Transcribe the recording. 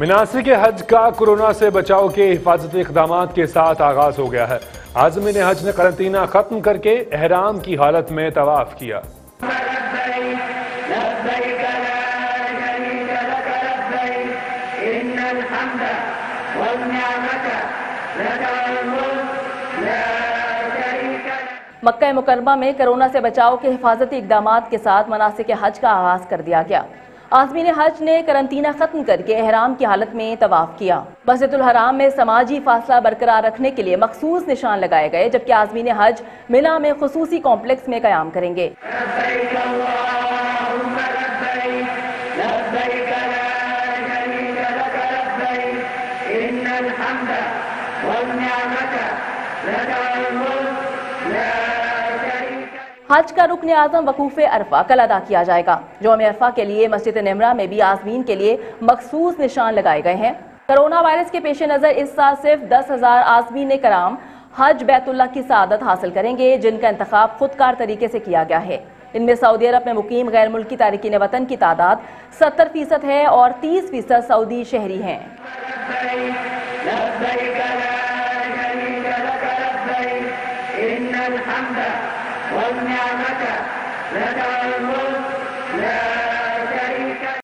मनासिक के हज का कोरोना से बचाव के हिफाजती इकदाम के साथ आगाज हो गया है। आज़मीन हज ने करंतना खत्म करके एहराम की हालत में तवाफ किया। मक्का मुकर्रमा में कोरोना से बचाव के हिफाजती इकदाम के साथ मनासिक के हज का आगाज कर दिया गया। आज़मीन हज ने करंतना खत्म करके एहराम की हालत में तवाफ किया। मस्जिद अल हराम में समाजी फासला बरकरार रखने के लिए मखसूस निशान लगाए गए, जबकि आज़मीन हज मिना में खुसूसी कॉम्प्लेक्स में कयाम करेंगे। हज का रुकन आज़म वकूफ़े अरफा कल अदा किया जाएगा। यौम-ए-अरफा के लिए मस्जिद ए-नमरह में भी आज़मीन के लिए मखसूस निशान लगाए गए हैं। कोरोना वायरस के पेश नज़र इस साल सिर्फ 10,000 आज़मीन कराम हज बैतुल्ला की सआदत हासिल करेंगे, जिनका इंतखाब खुदकार तरीके से किया गया है। इनमें सऊदी अरब में मुकीम गैर मुल्की तारिकीन वतन की तादाद 70% है और 30% सऊदी शहरी हैं।